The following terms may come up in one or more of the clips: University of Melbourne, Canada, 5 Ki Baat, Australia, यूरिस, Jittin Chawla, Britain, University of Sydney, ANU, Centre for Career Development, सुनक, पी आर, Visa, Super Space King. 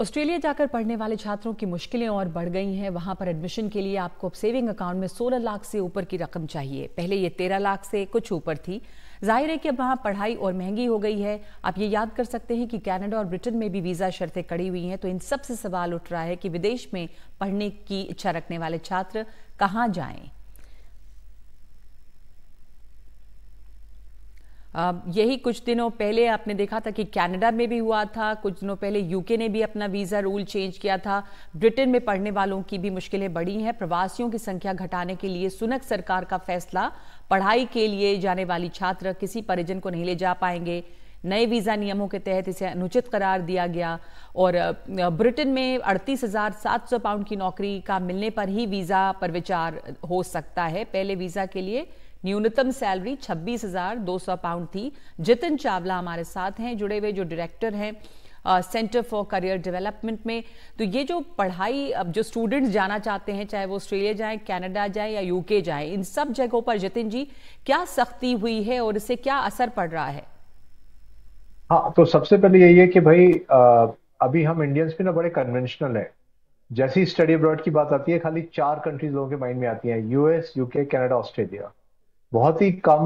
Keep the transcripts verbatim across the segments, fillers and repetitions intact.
Australia जाकर पढ़ने वाले छात्रों की मुश्किलें और बढ़ गई हैं। वहां पर एडमिशन के लिए आपको अब सेविंग अकाउंट में सोलह लाख से ऊपर की रकम चाहिए। पहले ये तेरह लाख से कुछ ऊपर थी। जाहिर है कि अब वहां पढ़ाई और महंगी हो गई है। आप ये याद कर सकते हैं कि कनाडा और ब्रिटेन में भी वीज़ा शर्तें कड़ी हुई हैं। तो इन सबसे सवाल उठ रहा है कि विदेश में पढ़ने की इच्छा रखने वाले छात्र कहाँ जाएँ। यही कुछ दिनों पहले आपने देखा था कि कनाडा में भी हुआ था। कुछ दिनों पहले यूके ने भी अपना वीज़ा रूल चेंज किया था। ब्रिटेन में पढ़ने वालों की भी मुश्किलें बढ़ी हैं। प्रवासियों की संख्या घटाने के लिए सुनक सरकार का फैसला, पढ़ाई के लिए जाने वाली छात्र किसी परिजन को नहीं ले जा पाएंगे। नए वीज़ा नियमों के तहत इसे अनुचित करार दिया गया। और ब्रिटेन में अड़तीस हजार सात सौ पाउंड की नौकरी का मिलने पर ही वीज़ा पर विचार हो सकता है। पहले वीज़ा के लिए न्यूनतम सैलरी छब्बीस हजार दो सौ पाउंड थी। जितिन चावला हमारे साथ हैं जुड़े हुए, जो डायरेक्टर हैं सेंटर फॉर करियर डेवलपमेंट में। तो ये जो पढ़ाई अब जो स्टूडेंट्स जाना चाहते हैं, चाहे वो ऑस्ट्रेलिया जाए, कनाडा जाए या यूके जाए, इन सब जगहों पर जितिन जी क्या सख्ती हुई है और इससे क्या असर पड़ रहा है? हाँ, तो सबसे पहले यही है कि भाई आ, अभी हम इंडियंस भी ना बड़े कन्वेंशनल है। जैसी स्टडी अब्रॉड की बात आती है, खाली चार कंट्रीज लोगों के माइंड में आती है, यूएस, यूके, कनाडा, ऑस्ट्रेलिया। बहुत ही कम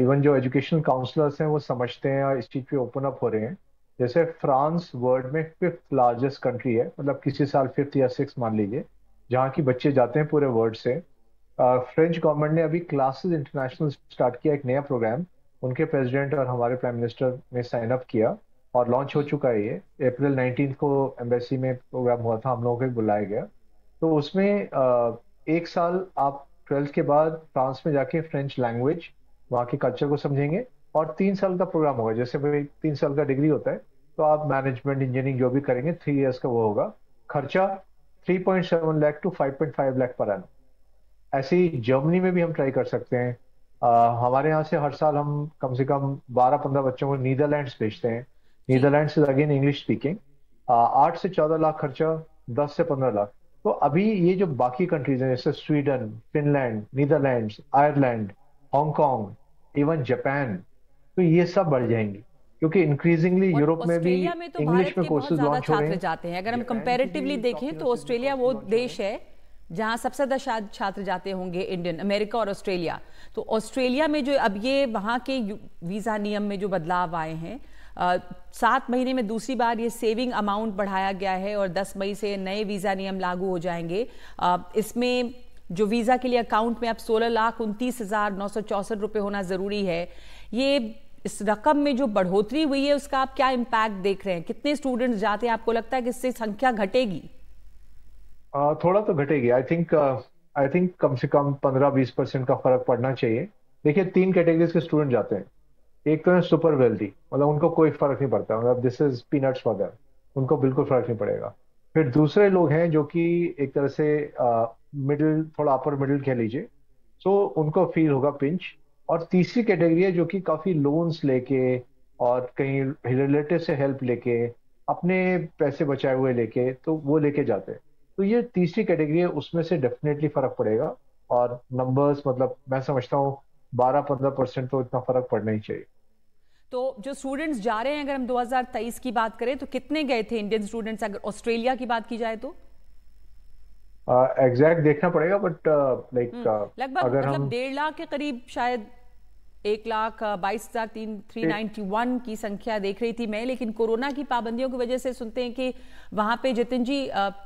इवन जो एजुकेशनल काउंसलर्स हैं वो समझते हैं और इस चीज पे ओपन अप हो रहे हैं। जैसे फ्रांस वर्ल्ड में फिफ्थ लार्जेस्ट कंट्री है, मतलब किसी साल फिफ्थ या सिक्स मान लीजिए, जहाँ की बच्चे जाते हैं पूरे वर्ल्ड से। फ्रेंच गवर्नमेंट ने अभी क्लासेस इंटरनेशनल स्टार्ट किया, एक नया प्रोग्राम उनके प्रेसिडेंट और हमारे प्राइम मिनिस्टर ने साइन अप किया और लॉन्च हो चुका है। ये अप्रैल नाइनटीन को एम्बेसी में प्रोग्राम हुआ था, हम लोगों को बुलाया गया। तो उसमें uh, एक साल आप ट्वेल्थ के बाद फ्रांस में जाके फ्रेंच लैंग्वेज, वहाँ के कल्चर को समझेंगे और तीन साल का प्रोग्राम होगा। जैसे भाई तीन साल का डिग्री होता है तो आप मैनेजमेंट, इंजीनियरिंग जो भी करेंगे, थ्री इयर्स का वो होगा। खर्चा तीन पॉइंट सात लाख टू पाँच पॉइंट पाँच लाख पर आना। ऐसे ही जर्मनी में भी हम ट्राई कर सकते हैं। आ, हमारे यहाँ से हर साल हम कम से कम बारह पंद्रह बच्चों को नीदरलैंड्स भेजते हैं। Netherlands is again English speaking. आठ से चौदह लाख खर्चा, दस से पंद्रह लाख। तो अभी ये जो बाकी कंट्रीज हैं जैसे Sweden, Finland, Netherlands, Ireland, Hong Kong, even Japan, तो ये सब बढ़ जाएंगी क्योंकि इंक्रीजिंगली यूरोप में भी इंग्लिश में कोर्सेज लॉन्च हो रहे हैं। जाते हैं अगर हम कंपैरेटिवली देखें तो ऑस्ट्रेलिया वो देश है जहाँ सबसे ज्यादा छात्र जाते होंगे, इंडियन, अमेरिका और ऑस्ट्रेलिया। तो ऑस्ट्रेलिया में जो अब ये वहाँ के वीजा नियम में जो बदलाव आए हैं, Uh, सात महीने में दूसरी बार ये सेविंग अमाउंट बढ़ाया गया है और दस मई से नए वीज़ा नियम लागू हो जाएंगे। uh, इसमें जो वीज़ा के लिए अकाउंट में अब सोलह लाख उनतीस हज़ार नौ सौ चौंसठ रुपये होना ज़रूरी है। ये इस रकम में जो बढ़ोतरी हुई है उसका आप क्या इम्पैक्ट देख रहे हैं? कितने स्टूडेंट्स जाते हैं? आपको लगता है कि इससे संख्या घटेगी? uh, थोड़ा तो घटेगी। आई थिंक आई थिंक कम से कम पंद्रह बीस परसेंट का फर्क पड़ना चाहिए। देखिए, तीन कैटेगरीज के स्टूडेंट जाते हैं। एक तो है सुपर वेल्दी, मतलब उनको कोई फर्क नहीं पड़ता, मतलब this is peanuts for them, उनको बिल्कुल फर्क नहीं पड़ेगा। फिर दूसरे लोग हैं जो कि एक तरह से मिडिल, थोड़ा अपर मिडिल कह लीजिए, सो उनको फील होगा पिंच। और तीसरी कैटेगरी है जो कि काफी लोन्स लेके और कहीं रिलेटिव से हेल्प लेके, अपने पैसे बचाए हुए लेके, तो वो लेके जाते हैं। तो ये तीसरी कैटेगरी है, उसमें से डेफिनेटली फर्क पड़ेगा। और नंबर्स, मतलब मैं समझता हूँ बारह पंद्रह परसेंट तो इतना फर्क पड़ना ही चाहिए। तो जो स्टूडेंट्स जा रहे हैं, अगर हम दो हज़ार तेईस की बात करें तो कितने गए थे इंडियन स्टूडेंट्स? अगर ऑस्ट्रेलिया की बात की जाए तो एग्जैक्ट uh, देखना पड़ेगा, बट लाइक लगभग मतलब डेढ़ लाख के करीब, शायद एक लाख बाईस हजार तीन थ्री नाइन्टी वन की संख्या देख रही थी मैं। लेकिन कोरोना की पाबंदियों की वजह से सुनते हैं कि वहाँ पे जितिन जी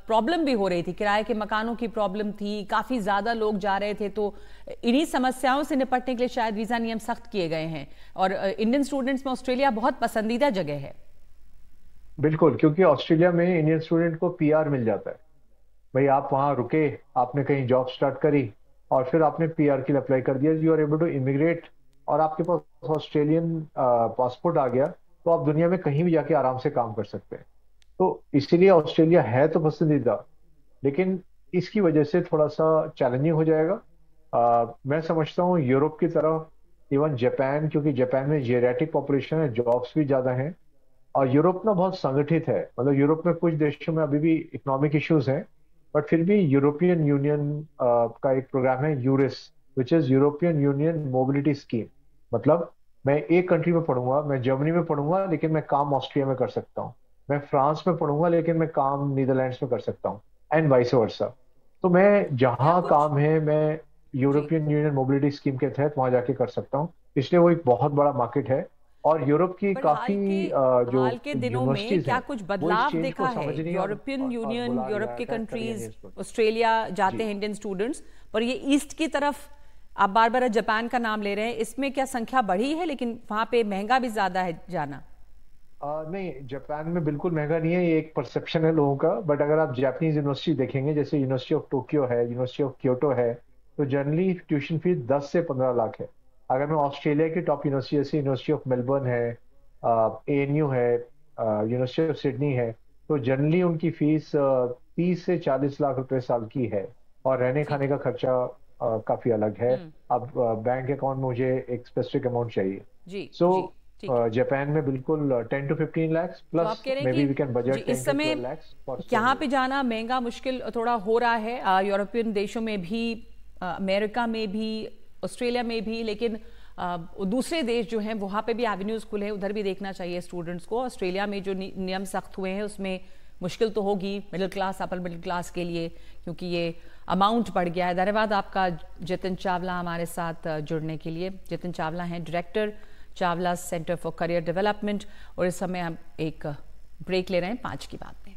प्रॉब्लम भी हो रही थी, किराए के मकानों की प्रॉब्लम थी, काफ़ी ज़्यादा लोग जा रहे थे। तो इन्हीं समस्याओं से निपटने के लिए शायद वीज़ा नियम सख्त किए गए हैं। और इंडियन स्टूडेंट्स में ऑस्ट्रेलिया बहुत पसंदीदा जगह है। बिल्कुल, क्योंकि ऑस्ट्रेलिया में इंडियन स्टूडेंट को पी आर मिल जाता है। भाई आप वहाँ रुके, आपने कहीं जॉब स्टार्ट करी और फिर आपने पी आर के लिए अप्लाई कर दिया, you are able to immigrate, और आपके पास ऑस्ट्रेलियन पासपोर्ट आ गया तो आप दुनिया में कहीं भी जाके आराम से काम कर सकते हैं। तो इसीलिए ऑस्ट्रेलिया है तो पसंदीदा, लेकिन इसकी वजह से थोड़ा सा चैलेंजिंग हो जाएगा। आ, मैं समझता हूँ यूरोप की तरफ, इवन जापान, क्योंकि जापान में जेरियाटिक पॉपुलेशन है, जॉब्स भी ज़्यादा हैं और यूरोप ना बहुत संगठित है। मतलब यूरोप में कुछ देशों में अभी भी इकोनॉमिक इशूज़ हैं, बट फिर भी यूरोपियन यूनियन का एक प्रोग्राम है यूरिस, which is European Union mobility scheme. मतलब मैं एक कंट्री में पढ़ूंगा, मैं जर्मनी में पढ़ूंगा, लेकिन मैं काम ऑस्ट्रिया में कर सकता हूँ। मैं फ्रांस में पढ़ूंगा लेकिन मैं काम नीदरलैंड्स में कर सकता हूँ एंड वाइस वर्सा। तो मैं जहाँ काम है मैं यूरोपियन यूनियन मोबिलिटी स्कीम के तहत वहाँ जाके कर सकता हूँ, इसलिए वो एक बहुत बड़ा मार्केट है। और यूरोप की काफी जो हाल के दिनों में क्या कुछ बदलाव देखा है, यूरोपियन यूनियन, यूरोप के कंट्रीज, ऑस्ट्रेलिया जाते हैं इंडियन स्टूडेंट्स, पर ये ईस्ट की तरफ आप बार बार जापान का नाम ले रहे हैं, इसमें क्या संख्या बढ़ी है? लेकिन वहाँ पे महंगा भी ज्यादा है जाना। आ, नहीं, जापान में बिल्कुल महंगा नहीं है, ये एक परसेप्शन है लोगों का। बट अगर आप जापानीज यूनिवर्सिटी देखेंगे, जैसे यूनिवर्सिटी ऑफ टोक्यो है, यूनिवर्सिटी ऑफ क्योटो है, तो जनरली ट्यूशन फीस दस से पंद्रह लाख है। अगर मैं ऑस्ट्रेलिया की टॉप यूनिवर्सिटी जैसे यूनिवर्सिटी ऑफ मेलबर्न है, ए एन यू है, यूनिवर्सिटी ऑफ सिडनी है, तो जनरली उनकी फीस तीस से चालीस लाख रुपए साल की है और रहने खाने का खर्चा आ, काफी अलग है। अब बैंक अकाउंट मुझे एक स्पेसिफिक अमाउंट चाहिए जी, so, जी. जापान में बिल्कुल ten to fifteen lakh plus may be we can budget. इस समय यहाँ पे जाना महंगा मुश्किल थोड़ा हो रहा है यूरोपियन देशों में भी, अमेरिका में भी, ऑस्ट्रेलिया में भी, लेकिन आ, दूसरे देश जो हैं वहाँ पे भी एवेन्यूज खुले हैं, उधर भी देखना चाहिए स्टूडेंट्स को। ऑस्ट्रेलिया में जो नियम सख्त हुए हैं उसमें मुश्किल तो होगी middle class, upper middle class के लिए, क्योंकि ये अमाउंट बढ़ गया है। धन्यवाद आपका जितिन चावला हमारे साथ जुड़ने के लिए। जितिन चावला हैं director Chawla centre for career development. और इस समय हम एक ब्रेक ले रहे हैं, पाँच की बात।